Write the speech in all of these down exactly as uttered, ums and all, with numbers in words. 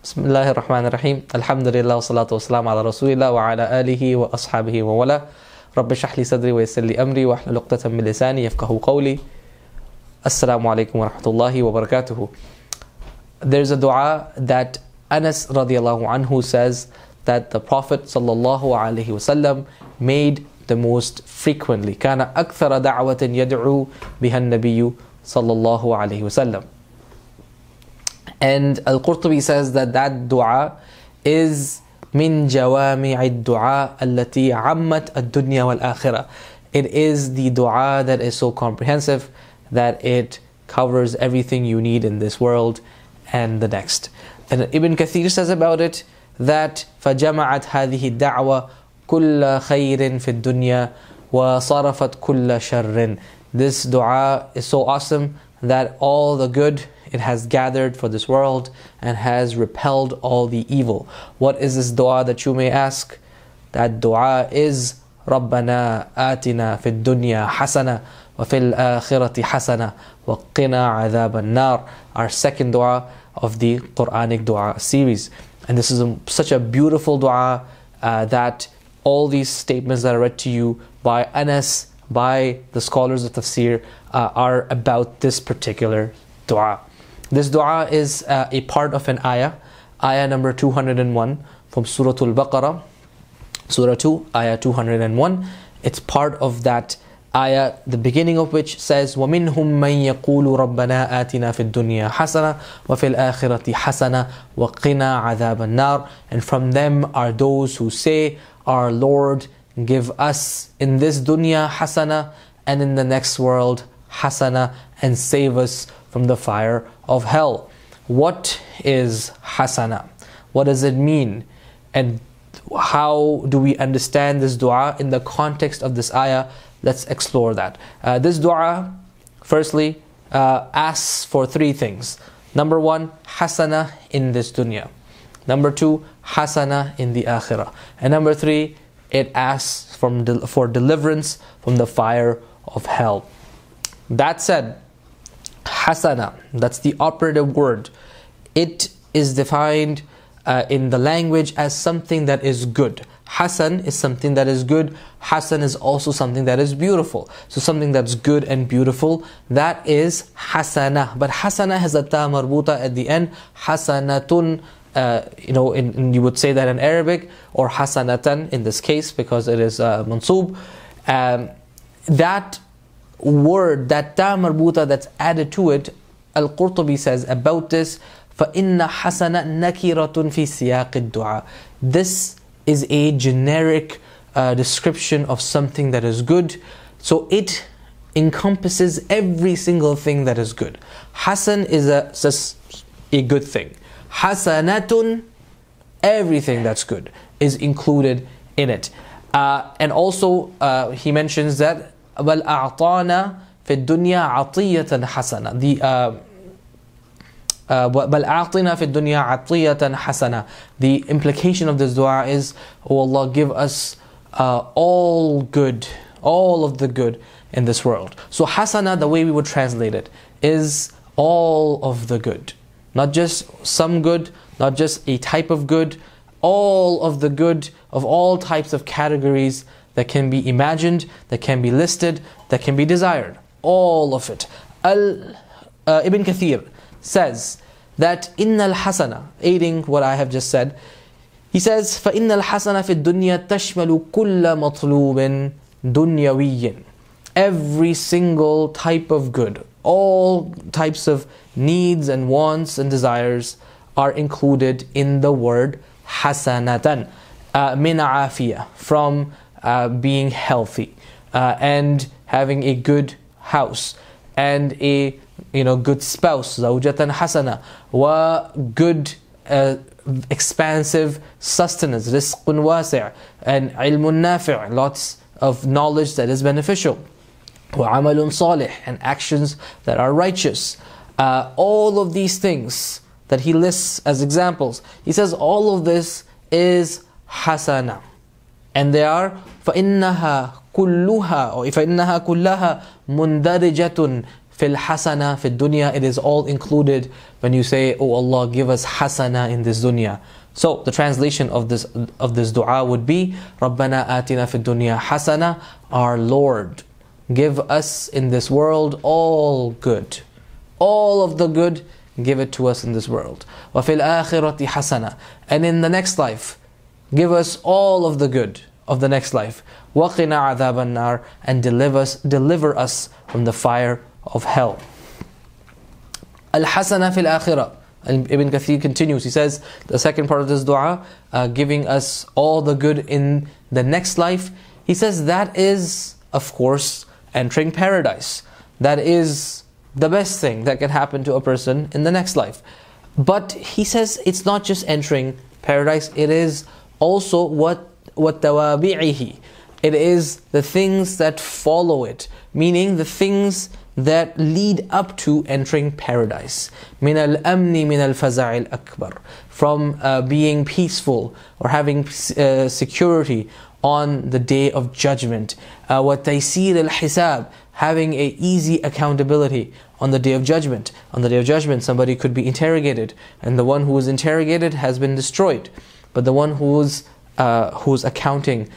Bismillahir Rahmanir Rahim. Alhamdulillah, wassalatu wassalamu ala Rasulillah wa ala alihi wa ashabihi wa wala. Rabbi shrahli sadri wa yassirli amri wa ahlul uqdatan min lisani yafqahu qawli. Assalamu alaikum wa rahmatullahi wa barakatuh. There's a dua that Anas radiallahu anhu says that the Prophet sallallahu alaihi wasallam made the most frequently. Kana akthara da'watin yad'u biha an-nabiyyu sallallahu alaihi wasallam. And Al-Qurtubi says that that dua is min jawami'i dua allati ammat ad-dunya wal-akhirah. It is the dua that is so comprehensive that it covers everything you need in this world and the next. And Ibn Kathir says about it that فَجَمَعَتْ هَذِهِ الدَّعْوَةِ كُلَّ خَيْرٍ فِي الدُّنْيَا وَصَرَفَتْ كُلَّ شَرٍ. This dua is so awesome that all the good it has gathered for this world and has repelled all the evil. What is this dua that you may ask? That dua is رَبَّنَا آتِنَا فِي الدُّنْيَا حَسَنَةً وَفِي الْآخِرَةِ حَسَنَةً وَقِنَا عَذَابَ النَّارِ. Our second dua of the Quranic dua series. And this is a, such a beautiful dua uh, that all these statements that are read to you by Anas, by the scholars of tafsir, uh, are about this particular dua. This dua is uh, a part of an ayah, ayah number two hundred and one from Surah Al Baqarah, Surah two, ayah two hundred and one. It's part of that ayah, the beginning of which says, وَمِنْهُمْ مَنْ يَقُولُ رَبَّنَا آتِنَا فِي الدُّنْيَا حَسَنَةً وَفِي الْآخِرَةِ حَسَنَةً وَقِنَا عَذَابَ النَّارِ. And from them are those who say, our Lord, give us in this dunya hasana and in the next world hasana, and save us from the fire of hell. What is hasana? What does it mean? And how do we understand this dua in the context of this ayah? Let's explore that. Uh, this dua, firstly, uh, asks for three things. Number one, hasana in this dunya. Number two, hasana in the akhirah. And number three, it asks from del- for deliverance from the fire of hell. That said, hasana, that's the operative word. It is defined uh, in the language as something that is good. Hasan is something that is good. Hasan is also something that is beautiful. So something that's good and beautiful, that is hasana. But hasana has a ta marbuta at the end. Hasanatun. Uh, you know, in, in, you would say that in Arabic, or hasanatan in this case, because it is uh, mansub. Um, that word, that ta marbuta that's added to it, Al-Qurtubi says about this, فَإِنَّ حَسَنَةً نَكِرَةٌ فِي سِيَاقِ الدُّعَى. This is a generic uh, description of something that is good. So it encompasses every single thing that is good. Hasan is a, a good thing. Hasanatun, everything that's good is included in it. Uh, and also uh, he mentions that wal a'tana fi dunya atiyatan hasana. The wal a'tina fi dunya atiyatan hasana. The implication of this dua is, oh Allah, give us uh, all good, all of the good in this world. So hasana, the way we would translate it, is all of the good. Not just some good, not just a type of good, all of the good of all types of categories that can be imagined, that can be listed, that can be desired. All of it. Al, uh, Ibn Kathir says that Innal Hasana, aiding what I have just said, he says, فَإِنَّ الْحَسَنَ فِي الدُّنْيَا تَشْمَلُ كُلَّ مَطْلُوبٍ دُنْيَوِيٍّ. Every single type of good, all types of needs and wants and desires are included in the word hasanatan. Uh, min afiyah, from uh, being healthy uh, and having a good house and a you know good spouse, zawjatan hasana, wa good uh, expansive sustenance, rizqun wasi', and ilmun nafi', lots of knowledge that is beneficial. وَعَمَلٌ صَالِحٌ, and actions that are righteous. Uh, all of these things that he lists as examples, he says all of this is hasana. And they are فَإِنَّهَا كُلُّهَا, or فَإِنَّهَا كُلَّهَا مُنْدَرِجَةٌ fil hasana fil dunya, it is all included when you say, oh Allah, give us hasana in this dunya. So the translation of this of this dua would be, Rabbana atina fid dunya hasana, our Lord, give us in this world all good, all of the good, give it to us in this world. Wa fil akhirati hasana, and in the next life, give us all of the good of the next life. Wa qina adhaban nar, and deliver us deliver us from the fire of hell. Al hasana fil akhirah. And Ibn Kathir continues, he says, the second part of this dua, uh, giving us all the good in the next life, he says that is, of course, entering paradise. That is the best thing that can happen to a person in the next life. But he says it's not just entering paradise, it is also what tawabi'ihi. It is the things that follow it, meaning the things that lead up to entering paradise. Min al-amni min al-faza' al-akbar, from uh, being peaceful or having uh, security on the day of judgment. Wa taysir al-hisab, having a easy accountability on the day of judgment. On the day of judgment, somebody could be interrogated, and the one who is interrogated has been destroyed, but the one who's uh, whose accounting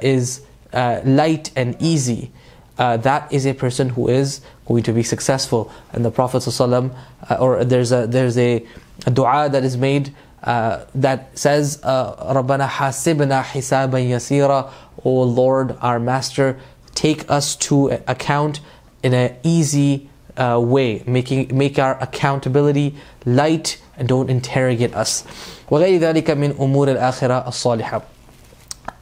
is uh, light and easy. Uh, that is a person who is going to be successful. And the Prophet ﷺ, uh, or there's a there's a, a dua that is made uh, that says, "Rabbana hasibna hisaban yasira," O Lord, our Master, take us to account in an easy uh, way, making make our accountability light, and don't interrogate us. وَغَيْرِ ذَلِكَ مِنْ أُمُورِ الْآخِرَةِ الصَّالِحَةِ.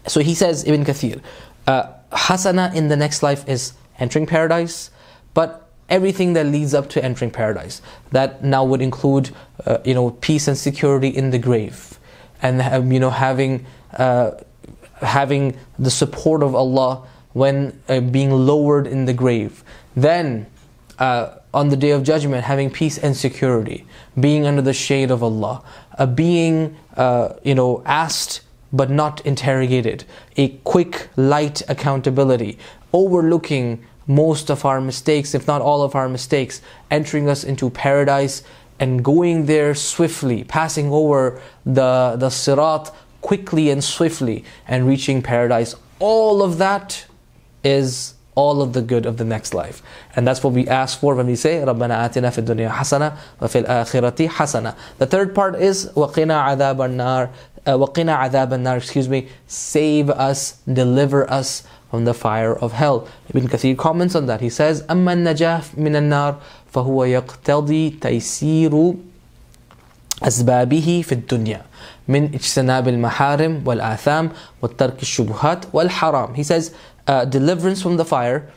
So he says, Ibn Kathir, Uh, hasana in the next life is entering paradise, but everything that leads up to entering paradise, that now would include uh, you know, peace and security in the grave, and um, you know, having uh, having the support of Allah when uh, being lowered in the grave, then uh, on the day of judgment having peace and security, being under the shade of Allah, uh, being uh, you know, asked but not interrogated, a quick, light accountability, overlooking most of our mistakes, if not all of our mistakes, entering us into paradise and going there swiftly, passing over the, the Sirat quickly and swiftly, and reaching paradise. All of that is all of the good of the next life. And that's what we ask for when we say, Rabbana atina fid dunya hasana wa fil akhirati hasana. The third part is, wa qina adhaban nar. Waqina adhaban nar, excuse me, save us, deliver us from the fire of hell. Ibn Kathir comments on that. He says, أَمَّا النَّجَافِ مِنَ النَّارِ فَهُوَ يَقْتَضِي تَيْسِيرُ أَسْبَابِهِ فِي الدُّنْيَا مِنْ اجْتِنَابِ الْمَحَارِمِ وَالْآثَامِ وَالتَّرْكِ الشُّبُهَاتِ وَالْحَرَامِ. He says, uh, deliverance from the fire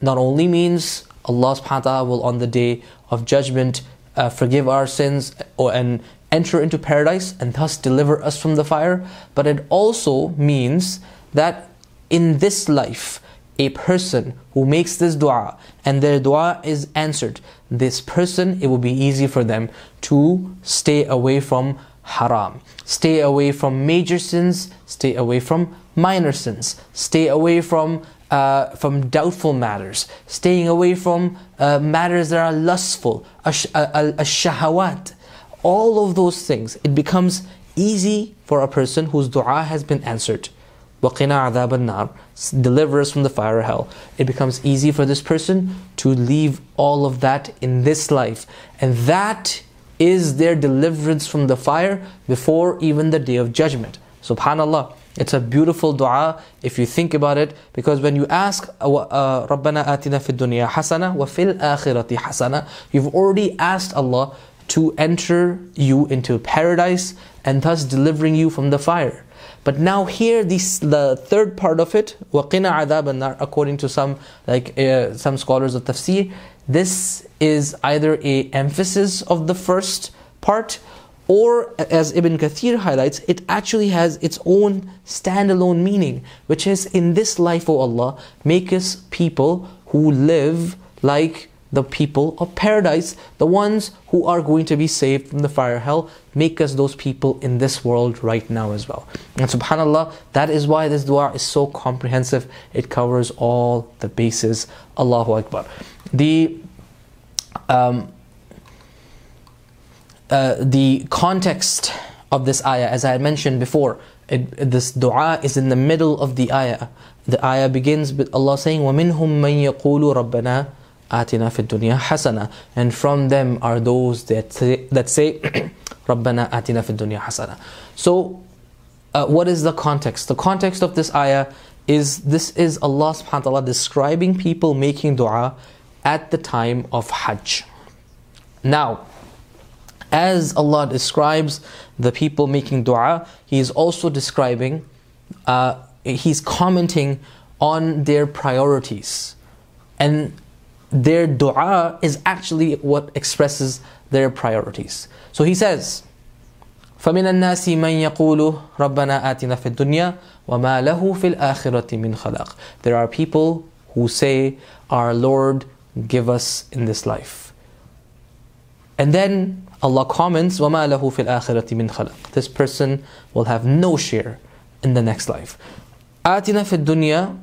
not only means Allah subhanahu wa ta'ala will on the day of judgment uh, forgive our sins or, and enter into paradise and thus deliver us from the fire, but it also means that in this life, a person who makes this dua and their dua is answered, this person, it will be easy for them to stay away from haram, stay away from major sins, stay away from minor sins, stay away from Uh, from doubtful matters, staying away from uh, matters that are lustful, ash- al-shahawat, all of those things. It becomes easy for a person whose dua has been answered. وَقِنَا عَذَابَ النَّارِ, deliver us from the fire of hell. It becomes easy for this person to leave all of that in this life. And that is their deliverance from the fire before even the day of judgment. SubhanAllah. It's a beautiful dua if you think about it, because when you ask Rabbana atina fid dunya hasana wa fil akhirati hasana, you've already asked Allah to enter you into paradise and thus delivering you from the fire. But now here, this, the third part of it, wa qina adhaban nar, according to some like uh, some scholars of tafsir, this is either a emphasis of the first part, or as Ibn Kathir highlights, it actually has its own standalone meaning, which is, in this life, O Allah, make us people who live like the people of paradise, the ones who are going to be saved from the fire of hell. Make us those people in this world right now as well. And subhanAllah, that is why this dua is so comprehensive. It covers all the bases. Allahu Akbar. The um, uh, the context of this ayah, as I had mentioned before, it, this dua is in the middle of the ayah. The ayah begins with Allah saying, وَمِنْهُمْ مَنْ يَقُولُ رَبَّنَا آتِنَا فِي الدُّنْيَا حَسَنَةً. And from them are those that say, that say رَبَّنَا آتِنَا فِي الدُّنْيَا حَسَنَةً. So uh, what is the context? The context of this ayah is this is Allah subhanahu wa ta'ala describing people making dua at the time of hajj. Now, as Allah describes the people making dua, He is also describing, uh, He's commenting on their priorities. And their dua is actually what expresses their priorities. So He says, فَمِنَ النَّاسِ مَنْ يَقُولُ رَبَّنَا آتِنَا فِي الدُّنْيَا وَمَا لَهُ فِي الْآخِرَةِ مِنْ خَلَقٍ. There are people who say, our Lord, give us in this life. And then Allah comments, وَمَا لَهُ فِي الْآخِرَةِ مِنْ خَلَقٍ. This person will have no share in the next life. آتِنَا فِي الدُّنْيَا.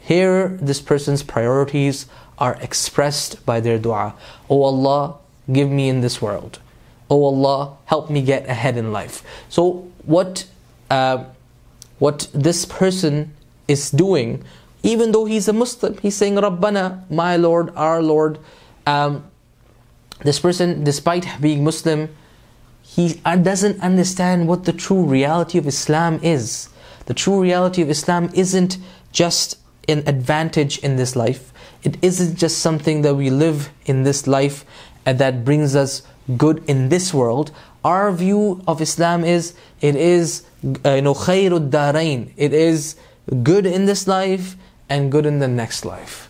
Here, this person's priorities are expressed by their dua. Oh Allah, give me in this world. Oh Allah, help me get ahead in life. So what, uh, what this person is doing, even though he's a Muslim, he's saying, Rabbana, my Lord, our Lord. Um, This person, despite being Muslim, he doesn't understand what the true reality of Islam is. The true reality of Islam isn't just an advantage in this life. It isn't just something that we live in this life and that brings us good in this world. Our view of Islam is, it is, uh, you know, khairud darain. It is good in this life and good in the next life.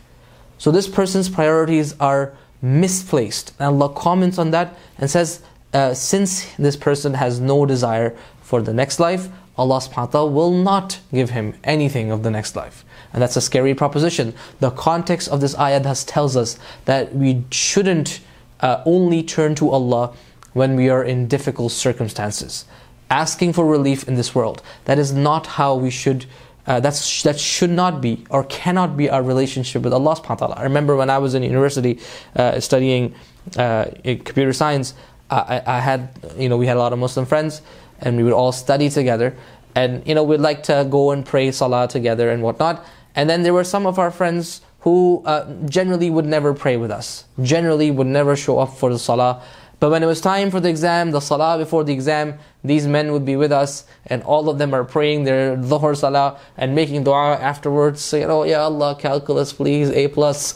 So this person's priorities are misplaced. And Allah comments on that and says, uh, since this person has no desire for the next life, Allah subhanahu wa ta'ala will not give him anything of the next life. And that's a scary proposition. The context of this ayah thus tells us that we shouldn't uh, only turn to Allah when we are in difficult circumstances, asking for relief in this world. That is not how we should Uh, that's, that should not be or cannot be our relationship with Allah subhanahu wa ta'ala. I remember when I was in university uh, studying uh, computer science, I, I had, you know, we had a lot of Muslim friends and we would all study together. And, you know, we'd like to go and pray salah together and whatnot. And then there were some of our friends who uh, generally would never pray with us, generally would never show up for the salah. But when it was time for the exam, the salah before the exam, these men would be with us and all of them are praying their dhuhr salah and making dua afterwards, saying, oh ya Allah, calculus please, A plus.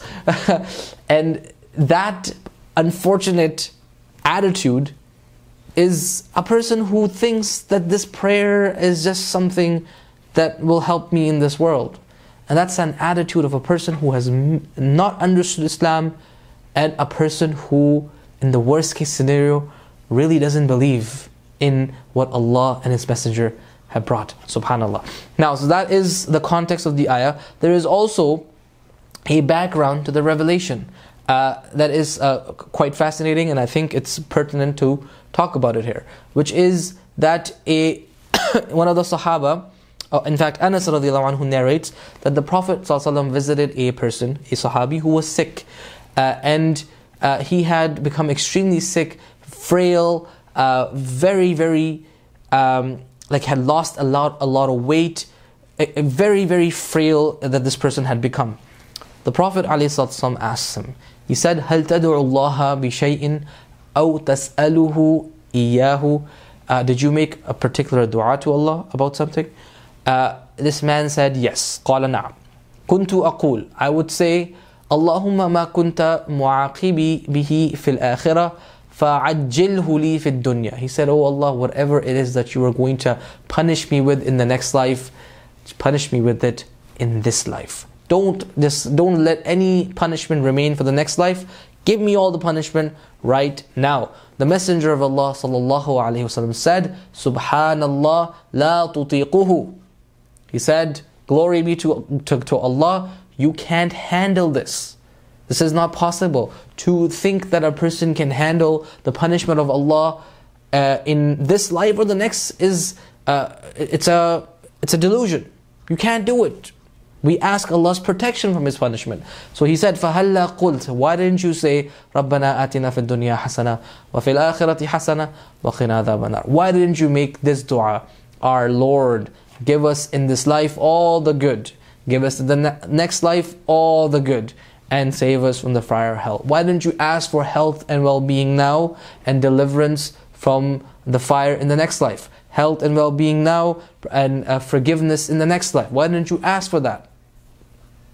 And that unfortunate attitude is a person who thinks that this prayer is just something that will help me in this world. And that's an attitude of a person who has not understood Islam and a person who, in the worst case scenario, really doesn't believe in what Allah and His Messenger have brought. Subhanallah. Now, so that is the context of the ayah. There is also a background to the revelation uh, that is uh, quite fascinating, and I think it's pertinent to talk about it here, which is that a one of the Sahaba, uh, in fact, Anas radiallahu anhu narrates that the Prophet sallallahu alaihi wasallam visited a person, a Sahabi, who was sick, uh, and Uh, he had become extremely sick, frail, uh, very, very, um, like had lost a lot, a lot of weight, a, a very, very frail that this person had become. The Prophet ﷺ asked him, he said, هَلْ تَدْعُوا اللَّهَ بِشَيْءٍ أَوْ تَسْأَلُهُ إِيَّاهُ. uh, Did you make a particular dua to Allah about something? Uh, this man said, yes. قَالَ نَعَمْ كُنْتُ أَقُولُ. I would say, اللهم ما كنت معاقبي به في الآخرة فعجله لي في الدنيا. He said, oh Allah, whatever it is that you are going to punish me with in the next life, punish me with it in this life. Don't, just don't let any punishment remain for the next life. Give me all the punishment right now. The Messenger of Allah sallallahu alaihi wasallam said, Subhanallah la tutiquhu. He said, glory be to, to, to Allah, you can't handle this. This is not possible. To think that a person can handle the punishment of Allah uh, in this life or the next is uh, it's a it's a delusion. You can't do it. We ask Allah's protection from His punishment. So He said, فَهَلَّا قُلْتَ Why didn't you say, رَبَّنَا آتِنَا فِي الدُّنْيَا حَسَنَةً وَفِي الْآخِرَةِ حَسَنَةً وَقِنَا عَذَابَ النَّارِ Why didn't you make this dua? Our Lord, give us in this life all the good. Give us in the ne next life all the good. And save us from the fire of hell. Why didn't you ask for health and well-being now and deliverance from the fire in the next life? Health and well-being now and uh, forgiveness in the next life. Why didn't you ask for that?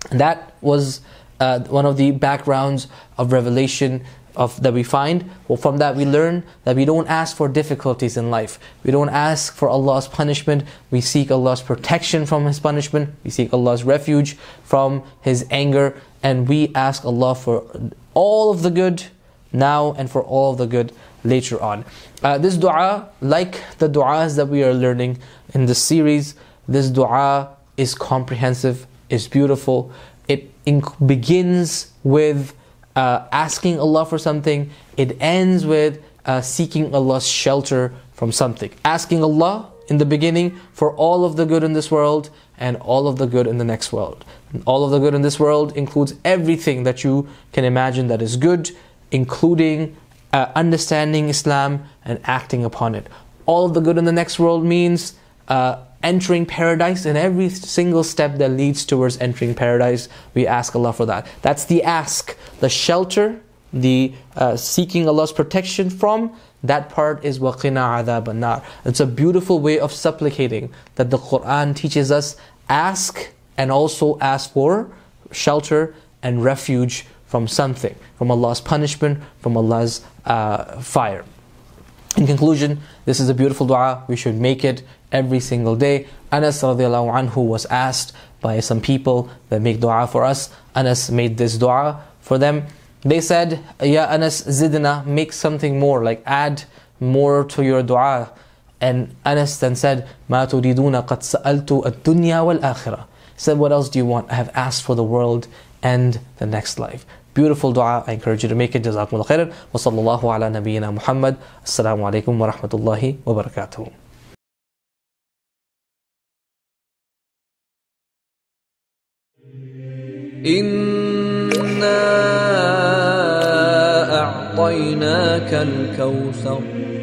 That was uh, one of the backgrounds of revelation of that we find. Well, from that we learn that we don't ask for difficulties in life. We don't ask for Allah's punishment. We seek Allah's protection from His punishment. We seek Allah's refuge from His anger. And we ask Allah for all of the good now and for all of the good later on. Uh, this dua, like the duas that we are learning in this series, this dua is comprehensive. Is beautiful. It begins with uh, asking Allah for something. It ends with uh, seeking Allah's shelter from something. Asking Allah in the beginning for all of the good in this world and all of the good in the next world. And all of the good in this world includes everything that you can imagine that is good, including uh, understanding Islam and acting upon it. All of the good in the next world means Uh, entering paradise, and every single step that leads towards entering paradise, we ask Allah for that. That's the ask. The shelter, the uh, seeking Allah's protection from, that part is وَقِنَا عَذَابَ النَّارِ. It's a beautiful way of supplicating that the Quran teaches us. Ask and also ask for shelter and refuge from something, from Allah's punishment, from Allah's uh, fire. In conclusion, this is a beautiful dua. We should make it every single day. Anas radiallahu anhu was asked by some people that make dua for us. Anas made this dua for them. They said, Ya Anas zidna, make something more, like add more to your dua. And Anas then said, Ma turiduna qad sa'altu ad-dunya wal-akhirah. He said, what else do you want? I have asked for the world and the next life. Beautiful dua. I encourage you to make it. Jazakumullah khairan. Wa sallallahu ala nabiyyina Muhammad. Assalamu alaikum wa rahmatullahi wa barakatuh. إِنَّا أَعْطَيْنَاكَ الْكَوْثَرَ